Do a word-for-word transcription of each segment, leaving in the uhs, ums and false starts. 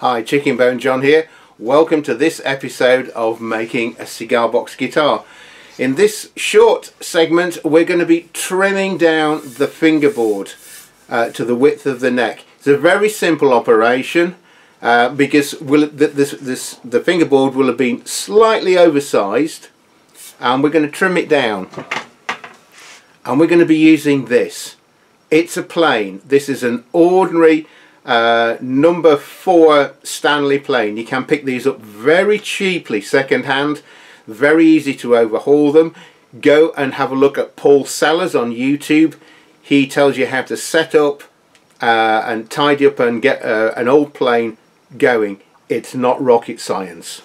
Hi, Chickenbone John here. Welcome to this episode of Making a Cigar Box Guitar. In this short segment we're going to be trimming down the fingerboard uh, to the width of the neck. It's a very simple operation uh, because we'll, th this, this, the fingerboard will have been slightly oversized, and we're going to trim it down, and we're going to be using this. It's a plane. This is an ordinary Uh, number four Stanley plane. You can pick these up very cheaply second hand, very easy to overhaul them. Go and have a look at Paul Sellers on YouTube. He tells you how to set up uh, and tidy up and get uh, an old plane going. It's not rocket science.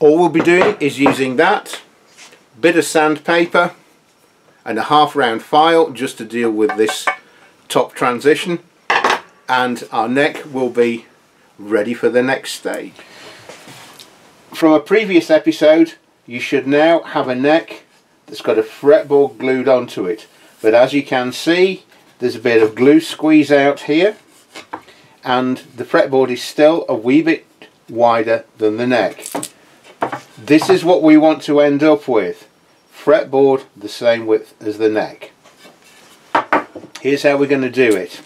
All we'll be doing is using that bit of sandpaper and a half round file just to deal with this top transition, and our neck will be ready for the next stage. From a previous episode, you should now have a neck that's got a fretboard glued onto it, but as you can see there's a bit of glue squeeze out here and the fretboard is still a wee bit wider than the neck. This is what we want to end up with. Fretboard the same width as the neck. Here's how we're going to do it.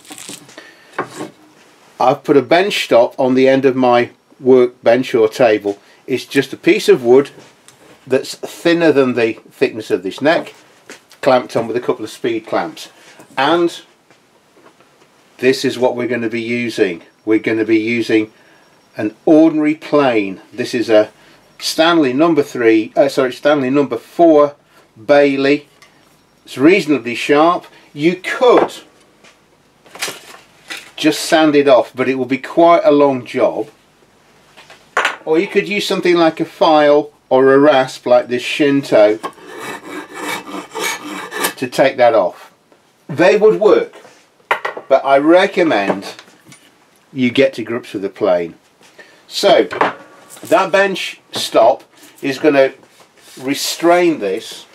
I've put a bench stop on the end of my workbench or table. It's just a piece of wood that's thinner than the thickness of this neck, clamped on with a couple of speed clamps. And this is what we're going to be using. We're going to be using an ordinary plane. This is a Stanley number three, uh, sorry, Stanley number four Bailey. It's reasonably sharp. You could just sand it off, but it will be quite a long job, or you could use something like a file or a rasp like this Shinto to take that off. They would work, but I recommend you get to grips with the plane. So that bench stop is going to restrain this.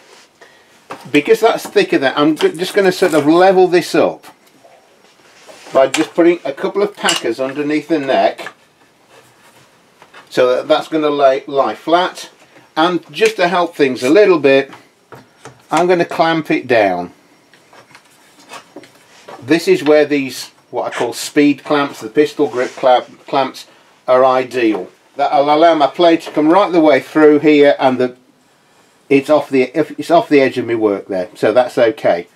Because that's thicker than, I'm just going to sort of level this up by just putting a couple of packers underneath the neck, so that that's going to lay, lie flat. And just to help things a little bit, I'm going to clamp it down. This is where these, what I call speed clamps, the pistol grip clamp, clamps, are ideal. That'll allow my plane to come right the way through here, and the it's off the it's off the edge of my work there, so that's okay.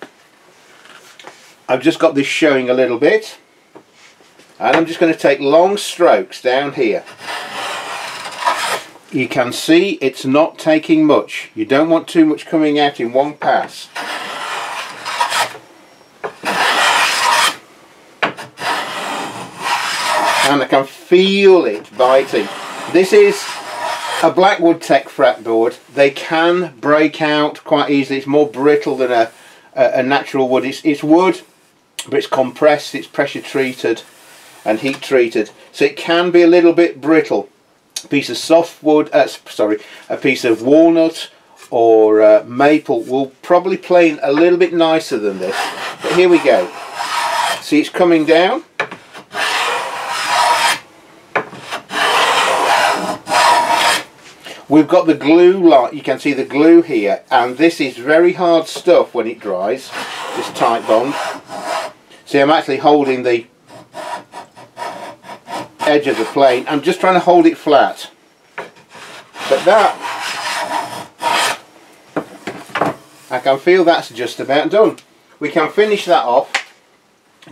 I've just got this showing a little bit, and I'm just going to take long strokes down here. You can see it's not taking much. You don't want too much coming out in one pass. And I can feel it biting. This is a Blackwood Tech fretboard. They can break out quite easily. It's more brittle than a, a, a natural wood. It's, it's wood, but it's compressed, it's pressure treated and heat treated, so it can be a little bit brittle. A piece of soft wood, uh, sorry, a piece of walnut or uh, maple will probably plane a little bit nicer than this. But here we go. See, it's coming down. We've got the glue light, you can see the glue here, and this is very hard stuff when it dries, this tight bond. See, I'm actually holding the edge of the plane. I'm just trying to hold it flat. But that, I can feel that's just about done. We can finish that off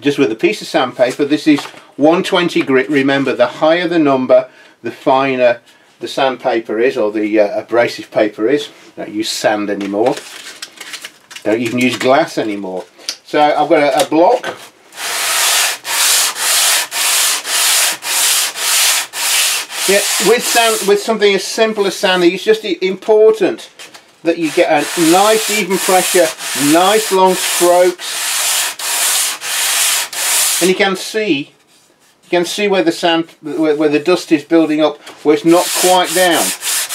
just with a piece of sandpaper. This is one twenty grit. Remember, the higher the number, the finer the sandpaper is, or the uh, abrasive paper is. Don't use sand anymore. Don't even use glass anymore. So I've got a, a block. Yeah, with sand, with something as simple as sanding, it's just important that you get a nice even pressure, nice long strokes, and you can see, you can see where the sand, where, where the dust is building up, where it's not quite down.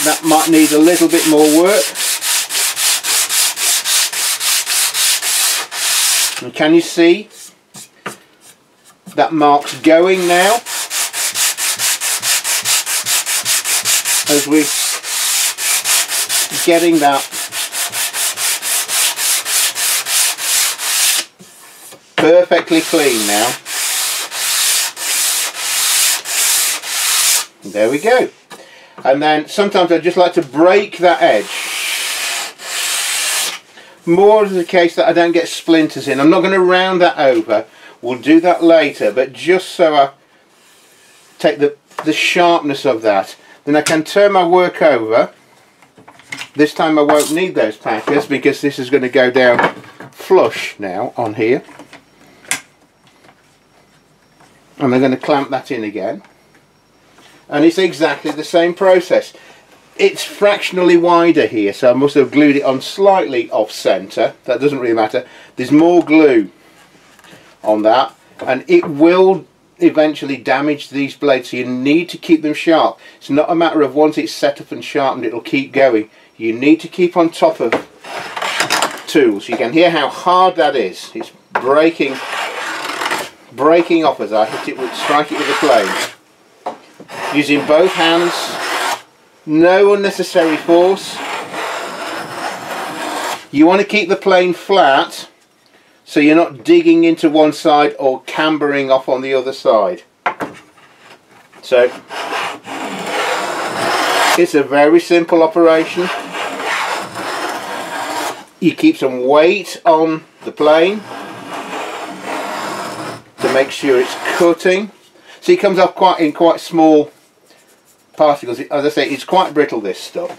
That might need a little bit more work. And can you see that mark's going now? as we're getting that perfectly clean now. And there we go. And then sometimes I just like to break that edge. More is the case that I don't get splinters in. I'm not going to round that over. We'll do that later, but just so I take the, the sharpness of that. Then I can turn my work over. This time I won't need those tackers because this is going to go down flush now on here. And I'm going to clamp that in again. And it's exactly the same process. It's fractionally wider here, so I must have glued it on slightly off centre. That doesn't really matter. There's more glue on that, and it will eventually damage these blades, so you need to keep them sharp. It's not a matter of once it's set up and sharpened it'll keep going. You need to keep on top of tools. You can hear how hard that is. It's breaking breaking off as I hit it with strike it with a plane. Using both hands, no unnecessary force. You want to keep the plane flat so you're not digging into one side or cambering off on the other side. So it's a very simple operation. You keep some weight on the plane to make sure it's cutting. See, it comes off quite in quite small particles. As I say, it's quite brittle, this stuff.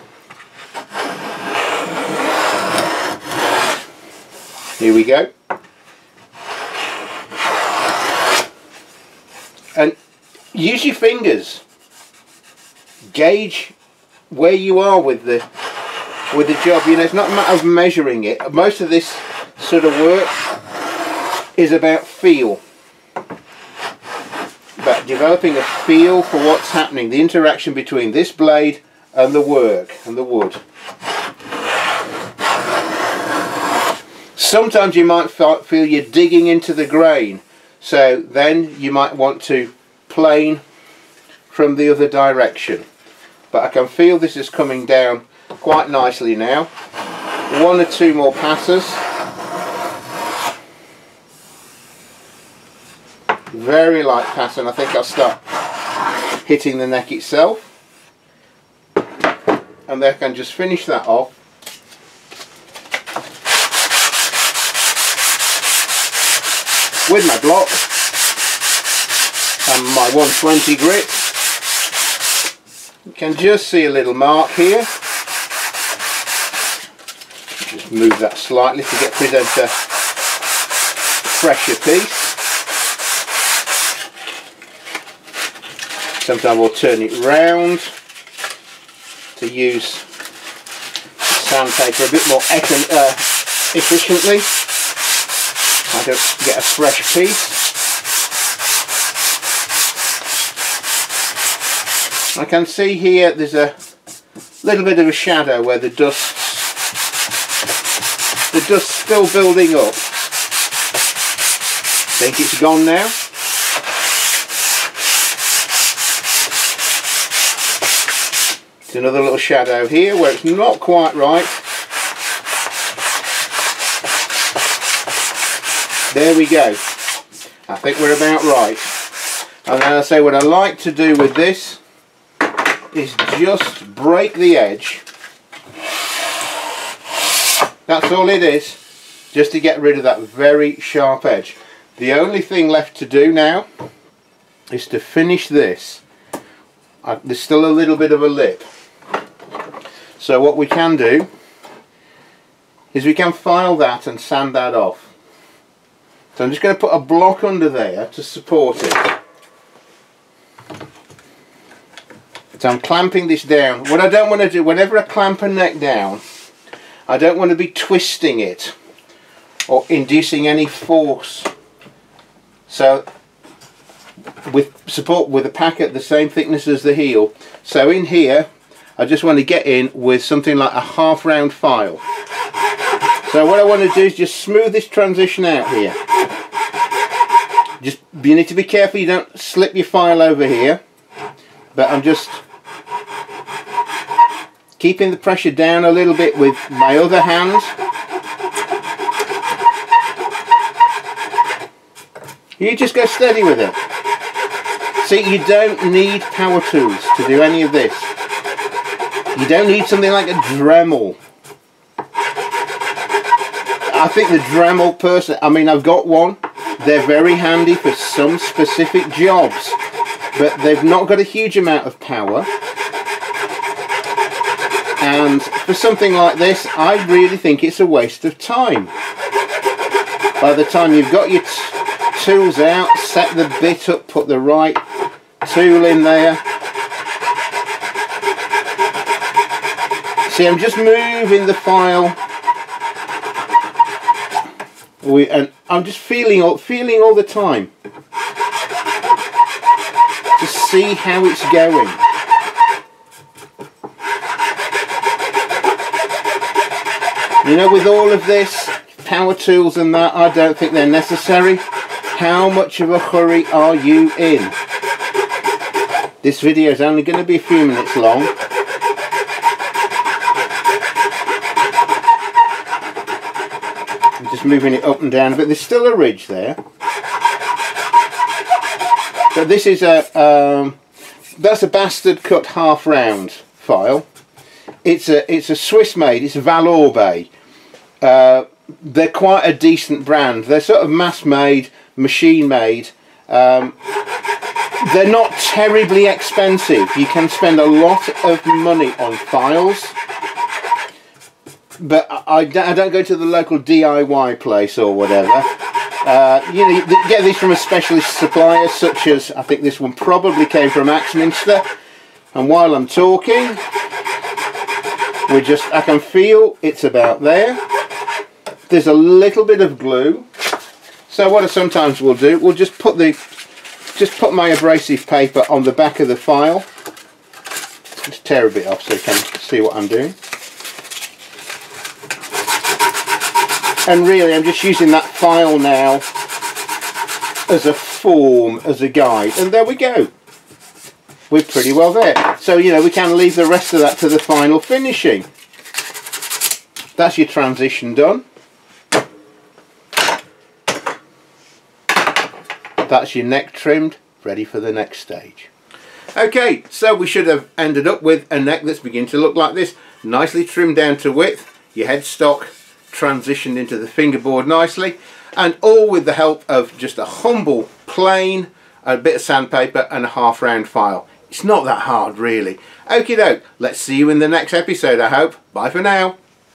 Here we go. And use your fingers. Gauge where you are with the with the job. You know, it's not a matter of measuring it. Most of this sort of work is about feel. About developing a feel for what's happening, the interaction between this blade and the work and the wood. Sometimes you might feel you're digging into the grain, so then you might want to plane from the other direction. But I can feel this is coming down quite nicely now. One or two more passes. Very light pass, and I think I'll start hitting the neck itself, and then I can just finish that off with my block and my one twenty grit. You can just see a little mark here. Just move that slightly to get present a fresher piece. Sometimes we'll turn it round to use sandpaper a bit more uh, efficiently. I don't get a fresh piece. I can see here there's a little bit of a shadow where the dust, the dust's still building up. I think it's gone now. Another little shadow here where it's not quite right. There we go. I think we're about right. And then I say what I like to do with this is just break the edge. That's all it is, just to get rid of that very sharp edge. The only thing left to do now is to finish this. I, there's still a little bit of a lip. So what we can do is we can file that and sand that off. So I'm just going to put a block under there to support it. So I'm clamping this down. What I don't want to do, whenever I clamp a neck down, I don't want to be twisting it or inducing any force. So with support with a packet the same thickness as the heel. So in here I just want to get in with something like a half round file. So what I want to do is just smooth this transition out here. Just you need to be careful you don't slip your file over here, but I'm just keeping the pressure down a little bit with my other hand. You just go steady with it. See, you don't need power tools to do any of this. You don't need something like a Dremel. I think the Dremel person, I mean, I've got one. They're very handy for some specific jobs, but they've not got a huge amount of power. And for something like this, I really think it's a waste of time. By the time you've got your tools out, set the bit up, put the right tool in there. See, I'm just moving the file. We, and I'm just feeling all, feeling all the time to see how it's going. You know, with all of this, power tools and that, I don't think they're necessary. How much of a hurry are you in? This video is only going to be a few minutes long. Just moving it up and down, but there's still a ridge there. But this is a um, that's a bastard cut half round file. It's a it's a Swiss made. It's Valorbe. Uh, they're quite a decent brand. They're sort of mass made, machine made. Um, they're not terribly expensive. You can spend a lot of money on files. But I don't go to the local D I Y place or whatever. Uh, you know, you get these from a specialist supplier, such as, I think this one probably came from Axminster. And while I'm talking, we just, I can feel it's about there. There's a little bit of glue. So what I sometimes will do, we'll just put the, just put my abrasive paper on the back of the file. Just tear a bit off so you can see what I'm doing. And really, I'm just using that file now as a form, as a guide. And there we go. We're pretty well there. So, you know, we can leave the rest of that to the final finishing. That's your transition done. That's your neck trimmed, ready for the next stage. Okay, so we should have ended up with a neck that's beginning to look like this. Nicely trimmed down to width, your headstock transitioned into the fingerboard nicely, and all with the help of just a humble plane, a bit of sandpaper and a half round file. It's not that hard really. Okie doke, let's see you in the next episode I hope. Bye for now.